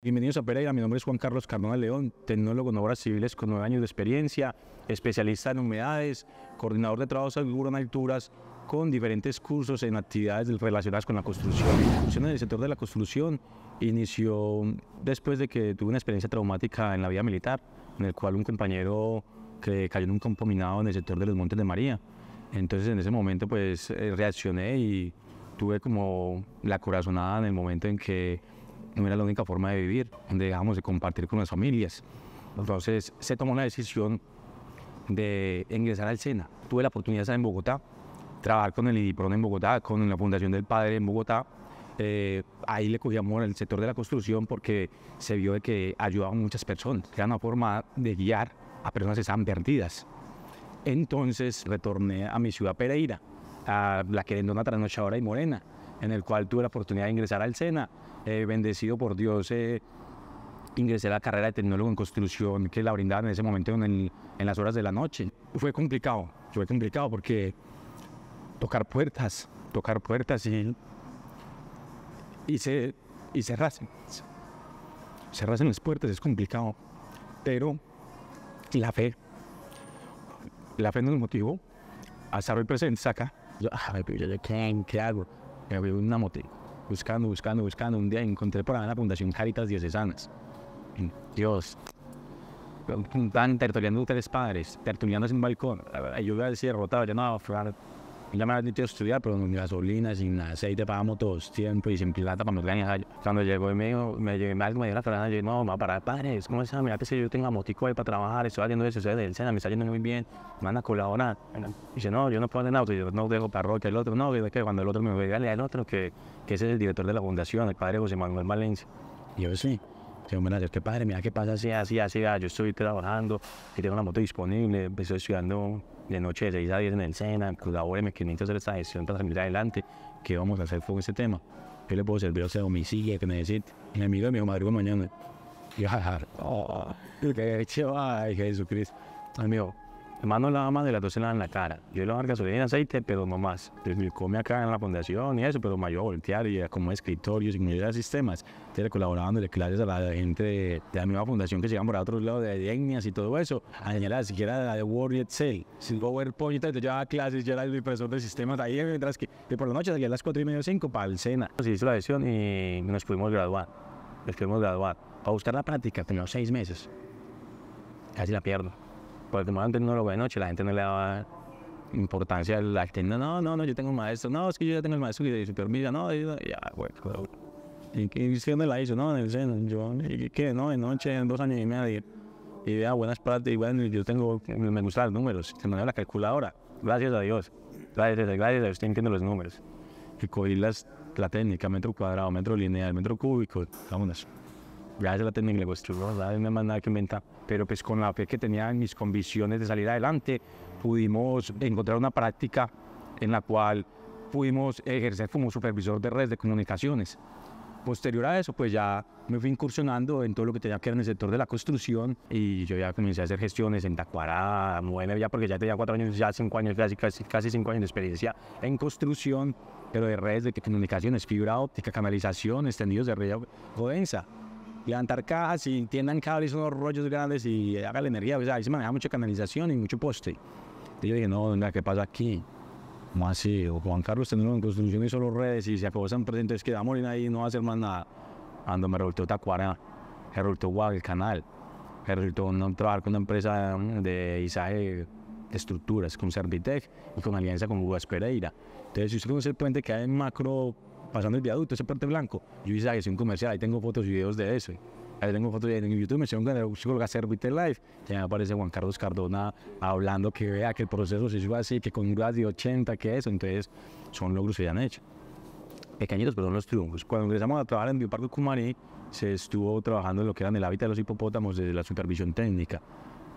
Bienvenidos a Pereira, mi nombre es Juan Carlos Cardona León, tecnólogo en obras civiles con 9 años de experiencia, especialista en humedades, coordinador de trabajos en alturas, con diferentes cursos en actividades relacionadas con la construcción. La construcción en el sector de la construcción inició después de que tuve una experiencia traumática en la vida militar, en el cual un compañero que cayó en un campo minado en el sector de los Montes de María. Entonces en ese momento pues reaccioné y tuve como la corazonada en el momento en que no era la única forma de vivir, donde dejamos de compartir con las familias. Entonces se tomó la decisión de ingresar al SENA. Tuve la oportunidad de estar en Bogotá, trabajar con el IDIPRON en Bogotá, con la Fundación del Padre en Bogotá. Ahí le cogí amor al sector de la construcción porque se vio de que ayudaba a muchas personas. Era una forma de guiar a personas que estaban perdidas. Entonces retorné a mi ciudad Pereira, a la querendona trasnochadora y morena, en el cual tuve la oportunidad de ingresar al SENA. Bendecido por Dios, ingresé a la carrera de tecnólogo en construcción que la brindaban en ese momento en las horas de la noche. Fue complicado porque tocar puertas y cerrarse las puertas es complicado, pero la fe nos motivó a estar hoy presentes acá. ¿Qué hago? Una motivo. Buscando, un día encontré por ahí la Fundación Cáritas Diocesanas. Dios, están tertuleando 3 padres, tertuleando en un balcón. Yo iba a decir derrotado, ya no iba a fregar. Ya me había dicho estudiar, pero sin gasolina, sin aceite, pagamos todos tiempo y sin plata para mi organización. Cuando llegó y me dijo la franja, yo dije, no, va para padres, ¿cómo es eso? Mira, que si yo tengo amotico ahí para trabajar, estoy haciendo eso, estoy del SENA, me está yendo muy bien, me van a colaborar. Dice, no, yo no puedo hacer nada, yo no tengo parroquia, el otro, no, que cuando el otro me vea, el otro, que ese es el director de la fundación, el padre José Manuel Valencia. Y yo, sí. Yo, qué padre, mira qué pasa así, yo estoy trabajando, que tengo una moto disponible, estoy estudiando de noche de 6 a 10 en el SENA, colabóreme, que necesito hacer esta gestión para salir adelante, ¿qué vamos a hacer con este tema? ¿Qué le puedo servir a ese domicilio que necesite? Y me miro y me dijo, madrugo mañana. Y yo, oh, qué chévere, ay, Jesucristo. Amigo, hermano, la ama de las 12 en la cara. Yo le voy a dar gasolina y aceite, pero no más. Entonces, come acá en la fundación y eso, pero me ayudó a voltear y como escritorios y miles de sistemas. Entonces, le colaboraba dándole clases a la gente de la misma fundación que llegan por otros lados de etnias y todo eso. A señalar siquiera la de Word y Excel. Sin PowerPoint, yo daba clases, yo era el profesor de sistemas ahí, mientras que de por la noche salía a las 4:30 o 5 para el SENA. Se hizo la adhesión y nos pudimos graduar. Para buscar la práctica, teníamos 6 meses. Casi la pierdo. Porque como antes no lo veía de noche, la gente no le daba importancia a la gente. No, yo tengo un maestro. No, es que yo ya tengo el maestro que supervisa. No, ya, güey. ¿Y usted dónde la hizo? No, en el SENA. Yo, ¿qué? No, en noche, en 2 años y medio. Y vea, buenas prácticas. Bueno, yo tengo, me gustan los números. Se me dio la calculadora. Gracias a Dios. Gracias a usted entiendo los números. Y cogí la técnica, metro cuadrado, metro lineal, metro cúbico. Vámonos. Gracias a la técnica le construyó, no hay más nada que inventar. Pero pues con la fe que tenía en mis convicciones de salir adelante, pudimos encontrar una práctica en la cual pudimos ejercer como supervisor de redes de comunicaciones. Posterior a eso, pues ya me fui incursionando en todo lo que tenía que ver en el sector de la construcción y yo ya comencé a hacer gestiones en Tacuará, Mueve, ya porque ya tenía 4 años, ya 5 años, casi 5 años de experiencia en construcción, pero de redes de comunicaciones, fibra óptica, canalización, extendidos de red densa. Levantar cajas y tiendan cables, unos rollos grandes y haga la energía. O sea, ahí se manejaba mucha canalización y mucho poste. Y yo dije, no, mira, ¿qué pasa aquí? ¿Cómo así? O Juan Carlos tendrá en construcción y solo redes y se acabó San Presente, es que vamos a ir ahí y no va a hacer más nada. Ando, me resultó Tacuará, me resultó el canal, me resultó trabajar con una empresa de izaje de estructuras, con Servitec y con alianza con Pereira. Entonces, si usted conoce el puente que hay en macro, pasando el viaducto, ese puente blanco, yo hice gestión comercial, ahí tengo fotos y videos de eso. Ahí tengo fotos en YouTube, me hicieron hacer Vital Life, ya me aparece Juan Carlos Cardona hablando que vea que el proceso se hizo así, que con grado de 80, que eso, entonces son logros que ya han hecho. Pequeñitos, pero son los triunfos. Cuando empezamos a trabajar en Bioparque Ukumarí, se estuvo trabajando en lo que eran el hábitat de los hipopótamos desde la supervisión técnica.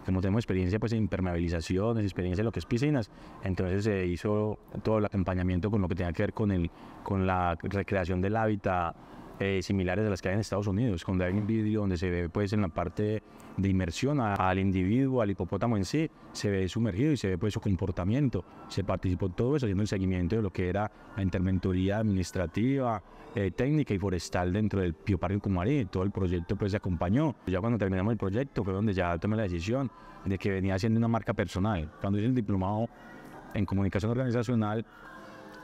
Como tenemos experiencia pues, en impermeabilizaciones, experiencia en lo que es piscinas, entonces se hizo todo el acompañamiento con lo que tenía que ver con la recreación del hábitat similares a las que hay en Estados Unidos, donde hay un vídeo donde se ve pues en la parte de inmersión al individuo, al hipopótamo en sí, se ve sumergido y se ve pues su comportamiento. Se participó todo eso haciendo el seguimiento de lo que era la interventoría administrativa, técnica y forestal dentro del Bioparque Ukumarí. Todo el proyecto pues se acompañó. Ya cuando terminamos el proyecto fue donde ya tomé la decisión de que venía haciendo una marca personal. Cuando hice el diplomado en comunicación organizacional,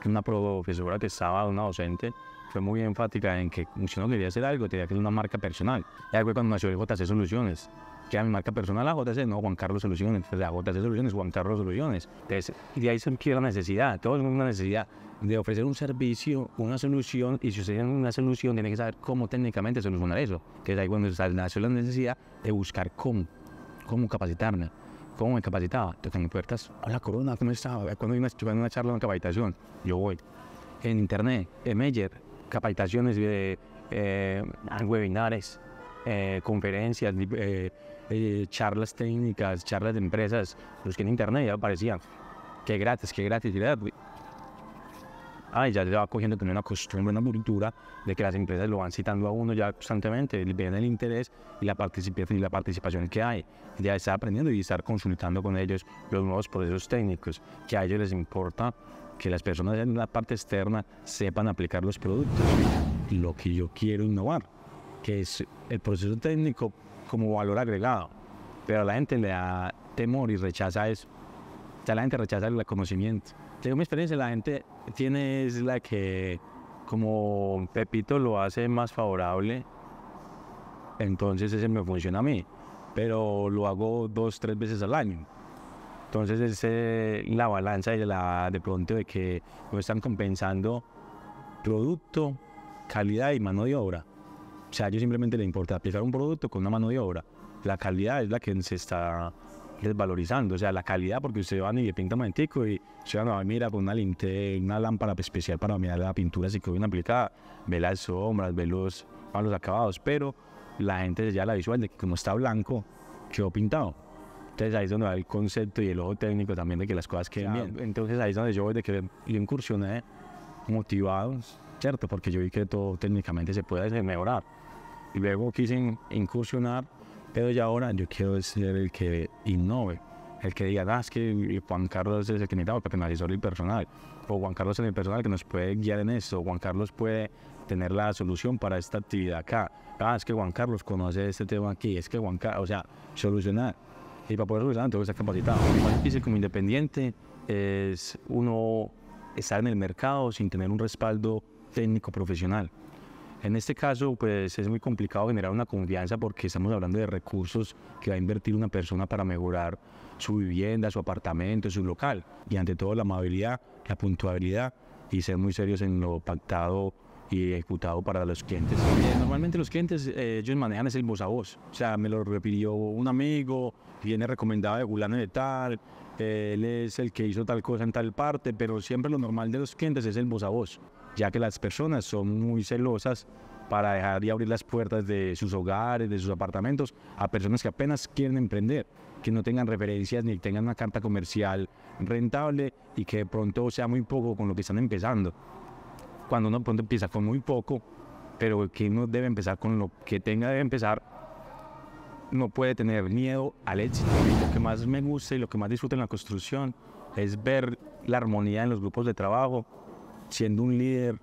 una profesora que estaba, una docente, fue muy enfática en que si uno quería hacer algo, tenía que hacer una marca personal. Y ahí fue cuando nació el J.C. Soluciones, que era mi marca personal, la J.C., no, Juan Carlos Soluciones, la J.C. Soluciones, Juan Carlos Soluciones. Entonces, de ahí surgió la necesidad, todo es una necesidad de ofrecer un servicio, una solución, y si ustedes tienen una solución, tienen que saber cómo técnicamente solucionar eso. Entonces, ahí cuando nació la necesidad de buscar cómo capacitarme. ¿Cómo me capacitaba? Tocan mis puertas. Hola, Corona, ¿cómo estaba? Cuando hay una charla, una capacitación, yo voy. En internet, en Meyer, capacitaciones, webinares, conferencias, charlas técnicas, charlas de empresas. Los que en internet ya aparecían. Qué gratis, qué gratis, qué gratis. Ah, ya se va cogiendo también una costumbre, una cultura de que las empresas lo van citando a uno ya constantemente, ven el interés y la participación que hay. Ya está aprendiendo y estar consultando con ellos los nuevos procesos técnicos, que a ellos les importa que las personas en la parte externa sepan aplicar los productos. Lo que yo quiero innovar, que es el proceso técnico como valor agregado, pero a la gente le da temor y rechaza eso. O sea, la gente rechaza el conocimiento. Según mi experiencia, la gente tiene es la que, como Pepito lo hace más favorable, entonces ese me funciona a mí, pero lo hago 2 o 3 veces al año. Entonces es la balanza y de pronto de que no están compensando producto, calidad y mano de obra. O sea, a ellos simplemente les importa aplicar un producto con una mano de obra. La calidad es la que se está desvalorizando, o sea, la calidad, porque usted va y le pinta un momentico y usted no mira con una linterna, una lámpara especial para mirar la pintura, así que viene aplicada, ve las sombras, ve los malos acabados, pero la gente ya la visual de que como está blanco, quedó pintado. Entonces ahí es donde va el concepto y el ojo técnico también de que las cosas queden bien. Entonces ahí es donde yo voy, de que yo incursioné motivado, ¿cierto? Porque yo vi que todo técnicamente se puede mejorar. Y luego quise incursionar, pero ya ahora yo quiero ser el que innove, el que diga, es que Juan Carlos es el que necesitamos para analizar el personal, o Juan Carlos es el personal que nos puede guiar en esto, Juan Carlos puede tener la solución para esta actividad acá, es que Juan Carlos conoce este tema aquí, es que Juan Carlos, o sea, solucionar, y para poder solucionar tengo que estar capacitado. Lo más difícil como independiente es uno estar en el mercado sin tener un respaldo técnico profesional. En este caso, pues es muy complicado generar una confianza porque estamos hablando de recursos que va a invertir una persona para mejorar su vivienda, su apartamento, su local. Y ante todo la amabilidad, la puntualidad y ser muy serios en lo pactado y ejecutado para los clientes. Normalmente los clientes, ellos manejan ese voz a voz. O sea, me lo refirió un amigo, viene recomendado de fulano de tal, él es el que hizo tal cosa en tal parte, pero siempre lo normal de los clientes es el voz a voz, ya que las personas son muy celosas para dejar y abrir las puertas de sus hogares, de sus apartamentos, a personas que apenas quieren emprender, que no tengan referencias ni tengan una carta comercial rentable y que de pronto sea muy poco con lo que están empezando. Cuando uno de pronto empieza con muy poco, pero que uno debe empezar con lo que tenga debe empezar, no puede tener miedo al éxito. Lo que más me gusta y lo que más disfruto en la construcción es ver la armonía en los grupos de trabajo, siendo un líder,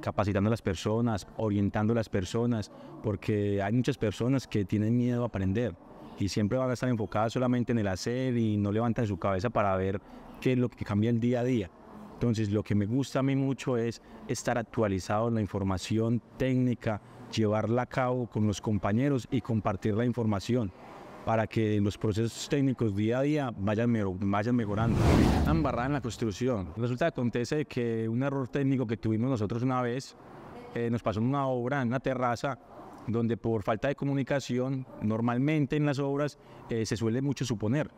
capacitando a las personas, orientando a las personas, porque hay muchas personas que tienen miedo a aprender y siempre van a estar enfocadas solamente en el hacer y no levantan su cabeza para ver qué es lo que cambia el día a día. Entonces, lo que me gusta a mí mucho es estar actualizado en la información técnica, llevarla a cabo con los compañeros y compartir la información para que los procesos técnicos día a día vayan mejorando. Una embarrada en la construcción. Resulta que acontece que un error técnico que tuvimos nosotros una vez, nos pasó en una obra, en una terraza, donde por falta de comunicación, normalmente en las obras se suele mucho suponer.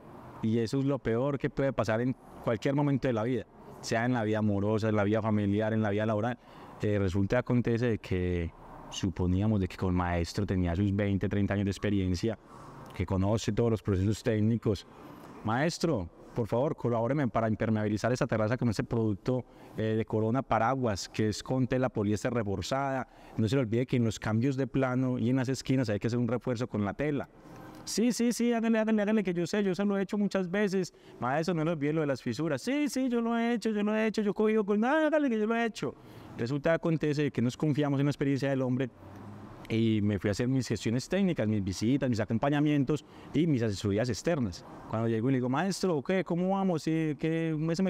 Y eso es lo peor que puede pasar en cualquier momento de la vida, sea en la vida amorosa, en la vida familiar, en la vida laboral. Resulta que acontece que suponíamos de que con maestro tenía sus 20 o 30 años de experiencia, que conoce todos los procesos técnicos. Maestro, por favor, colabórenme para impermeabilizar esa terraza con ese producto de Corona Paraguas, que es con tela poliéster reforzada. No se le olvide que en los cambios de plano y en las esquinas hay que hacer un refuerzo con la tela. Sí, sí, sí, háganle, que yo se lo he hecho muchas veces. Maestro, no me olvide lo de las fisuras. Sí, sí, yo lo he hecho, yo he cogido con nada, háganle que yo lo he hecho. Resulta, acontece que nos confiamos en la experiencia del hombre y me fui a hacer mis gestiones técnicas, mis visitas, mis acompañamientos y mis asesorías externas. Cuando llego y le digo, maestro, ¿qué? ¿Cómo vamos?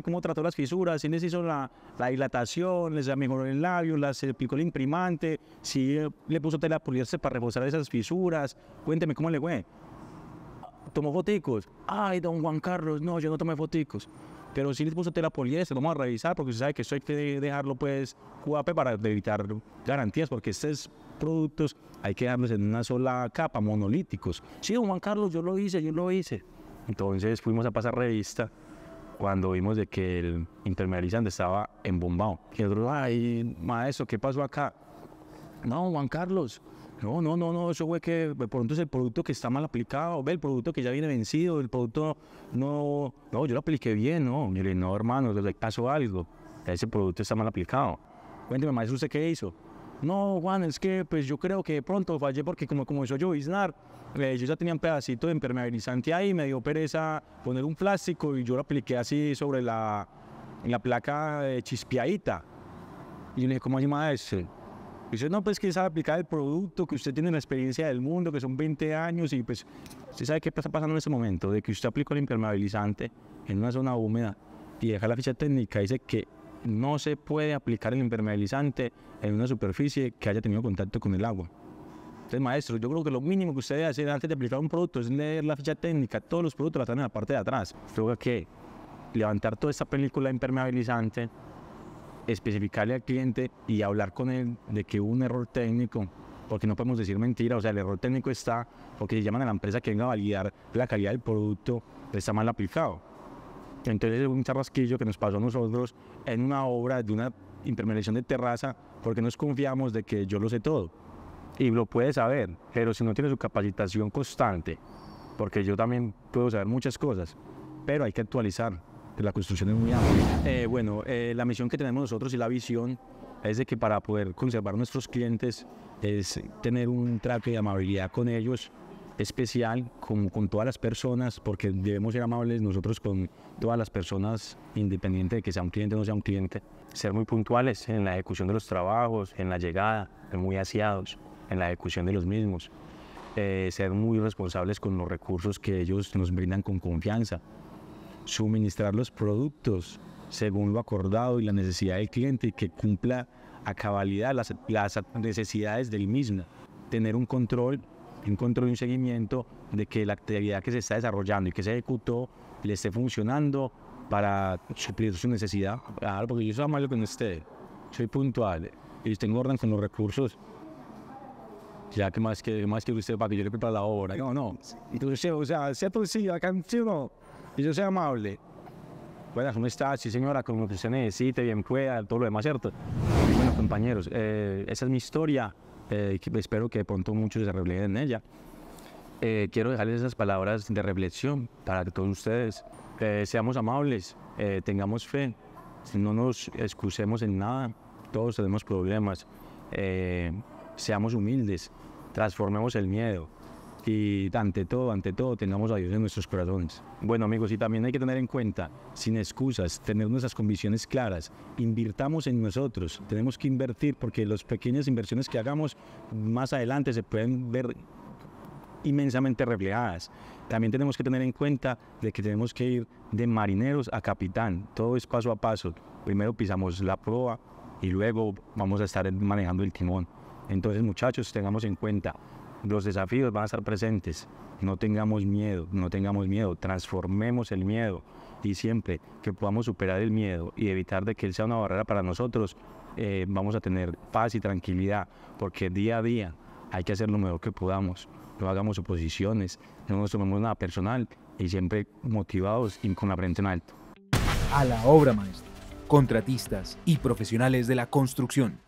¿Cómo trató las fisuras? ¿Sí les hizo la dilatación? ¿Les mejoró el labio? ¿Les aplicó el imprimante? ¿Sí le puso tela poliéster para reforzar esas fisuras? Cuénteme, ¿cómo le fue? ¿Tomó foticos? Ay, don Juan Carlos, no, yo no tomé foticos. Pero sí les puso tela poliéster, vamos a revisar, porque usted sabe que eso hay que dejarlo, pues, QAP para evitar garantías, porque este es... productos hay que darles en una sola capa, monolíticos. Sí, don Juan Carlos, yo lo hice. Entonces fuimos a pasar revista cuando vimos de que el impermeabilizante estaba embombado. Y nosotros, ay, maestro, ¿qué pasó acá? No, Juan Carlos, no, eso fue que de pronto es el producto que está mal aplicado, ve el producto que ya viene vencido, el producto no, yo lo apliqué bien, no. Yo le dije, no, hermano, le pasó algo, ese producto está mal aplicado. Cuénteme, maestro, ¿usted qué hizo? No, Juan, es que pues yo creo que de pronto fallé porque como soy yo biznar, yo ya tenía un pedacito de impermeabilizante ahí, me dio pereza poner un plástico y yo lo apliqué así sobre la placa chispeadita. Y yo le dije, ¿cómo así, maestro? Y dice, no, pues que sabe aplicar el producto, que usted tiene la experiencia del mundo, que son 20 años y pues usted sabe qué está pasando en este momento, de que usted aplicó el impermeabilizante en una zona húmeda y deja la ficha técnica, dice que no se puede aplicar el impermeabilizante en una superficie que haya tenido contacto con el agua. Entonces, maestro, yo creo que lo mínimo que usted debe hacer antes de aplicar un producto es leer la ficha técnica. Todos los productos la están en la parte de atrás. Luego hay que levantar toda esta película de impermeabilizante, especificarle al cliente y hablar con él de que hubo un error técnico, porque no podemos decir mentira. O sea, el error técnico está porque se llaman a la empresa que venga a validar la calidad del producto, está mal aplicado. Entonces es un charrasquillo que nos pasó a nosotros en una obra de una impermeabilización de terraza, porque nos confiamos de que yo lo sé todo y lo puede saber, pero si no tiene su capacitación constante, porque yo también puedo saber muchas cosas, pero hay que actualizar, que la construcción es muy amplia. La misión que tenemos nosotros y la visión es de que para poder conservar a nuestros clientes es tener un trato de amabilidad con ellos, especial con todas las personas, porque debemos ser amables nosotros con todas las personas, independiente de que sea un cliente o no sea un cliente. Ser muy puntuales en la ejecución de los trabajos, en la llegada, muy aseados en la ejecución de los mismos. Ser muy responsables con los recursos que ellos nos brindan con confianza. Suministrar los productos según lo acordado y la necesidad del cliente, y que cumpla a cabalidad las necesidades del mismo. Tener un control, un seguimiento de que la actividad que se está desarrollando y que se ejecutó le esté funcionando para suplir su necesidad. Claro, porque yo soy amable con usted, soy puntual y tengo orden con los recursos. Ya que más que usted, para que yo le prepare la obra. No. Entonces, o sea, sea posible, acá no. Y yo soy amable. Bueno, ¿cómo está? Sí, señora, con lo que usted necesite, bien pueda, todo lo demás, ¿cierto? Bueno, compañeros, esa es mi historia. Espero que de pronto muchos se reflejen en ella. Quiero dejarles esas palabras de reflexión para todos ustedes. Seamos amables, tengamos fe, no nos excusemos en nada, todos tenemos problemas. Seamos humildes, transformemos el miedo y ante todo tengamos a Dios en nuestros corazones. Bueno, amigos, y también hay que tener en cuenta, sin excusas, tener nuestras convicciones claras, invirtamos en nosotros, tenemos que invertir, porque las pequeñas inversiones que hagamos más adelante se pueden ver inmensamente reflejadas. También tenemos que tener en cuenta de que tenemos que ir de marineros a capitán, todo es paso a paso, primero pisamos la proa y luego vamos a estar manejando el timón. Entonces, muchachos, tengamos en cuenta, los desafíos van a estar presentes, no tengamos miedo, transformemos el miedo, y siempre que podamos superar el miedo y evitar de que él sea una barrera para nosotros, vamos a tener paz y tranquilidad, porque día a día hay que hacer lo mejor que podamos, no hagamos oposiciones, no nos tomemos nada personal y siempre motivados y con la frente en alto. A la obra, maestros, contratistas y profesionales de la construcción.